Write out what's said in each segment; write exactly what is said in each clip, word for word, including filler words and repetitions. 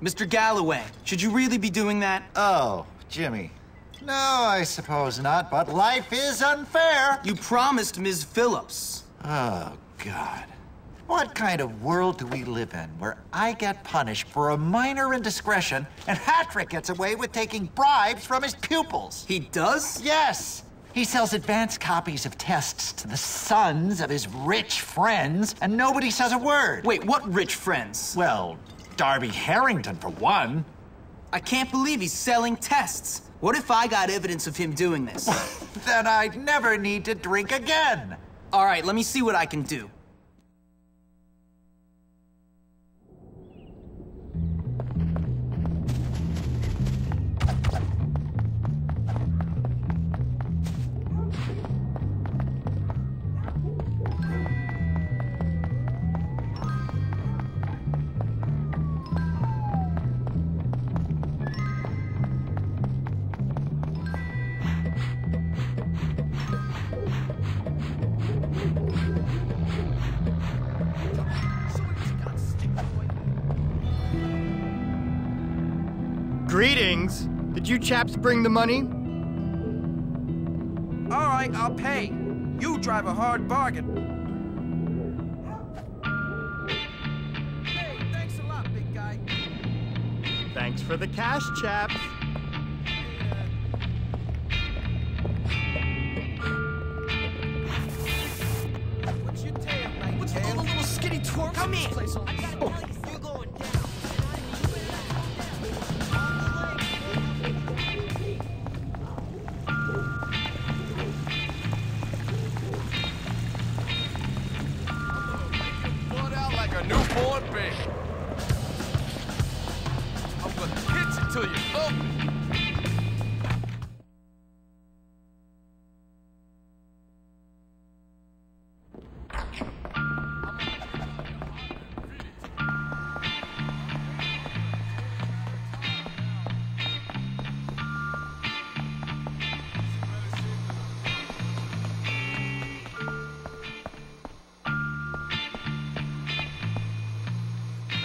Mister Galloway, should you really be doing that? Oh, Jimmy. No, I suppose not, but life is unfair. You promised Miz Phillips. Oh, God. What kind of world do we live in where I get punished for a minor indiscretion and Hattrick gets away with taking bribes from his pupils? He does? Yes. He sells advanced copies of tests to the sons of his rich friends, and nobody says a word. Wait, what rich friends? Well, Darby Harrington, for one. I can't believe he's selling tests. What if I got evidence of him doing this? Then I'd never need to drink again. All right, let me see what I can do. Greetings. Did you chaps bring the money? All right, I'll pay. You drive a hard bargain. Hey, thanks a lot, big guy. Thanks for the cash, chaps. Yeah. What's your tail, like? What's all the little skinny twerps? Come in. I gotta tell you. Newborn baby. I'm gonna hit you till you up.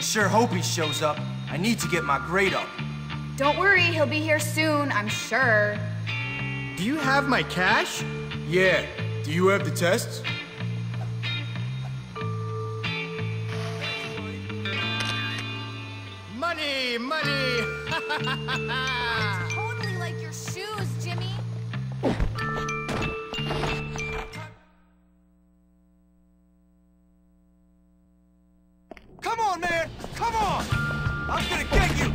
Sure hope he shows up. I need to get my grade up. Don't worry, he'll be here soon, I'm sure. Do you have my cash? Yeah. Do you have the tests? Money, money! It's totally like your shoes, Jimmy. Come on, man! Come on! I'm gonna get you!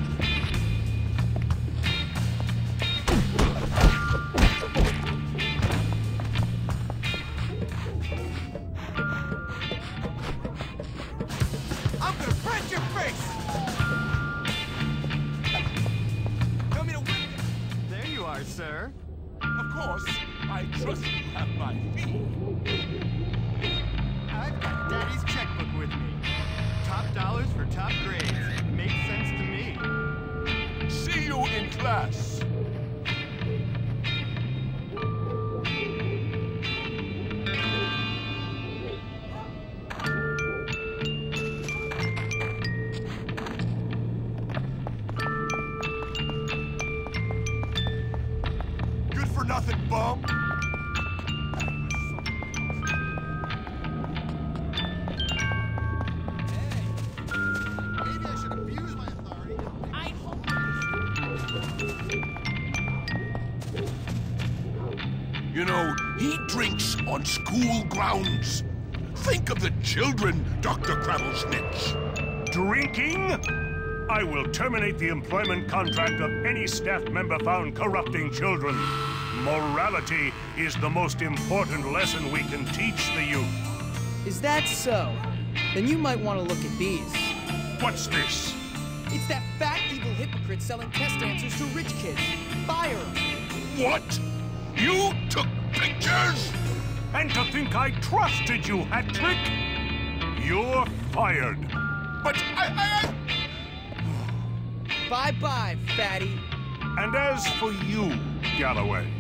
I'm gonna print your face! Tell me to win. There you are, sir. Of course, I trust you have my fee. I've got Daddy's checkbook with me. Top dollars for top grades. Makes sense to me. See you in class. Good for nothing, bum. You know, he drinks on school grounds. Think of the children, Doctor Kravelsnitz. Drinking? I will terminate the employment contract of any staff member found corrupting children. Morality is the most important lesson we can teach the youth. Is that so? Then you might want to look at these. What's this? It's that fat, evil hypocrite selling test answers to rich kids. Fire him. What? You took pictures? And to think I trusted you, Hattrick! You're fired. But I... Bye-bye, I... fatty. And as for you, Galloway,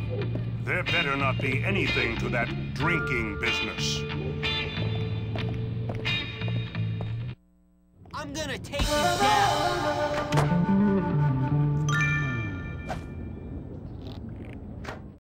there better not be anything to that drinking business. I'm gonna take you down.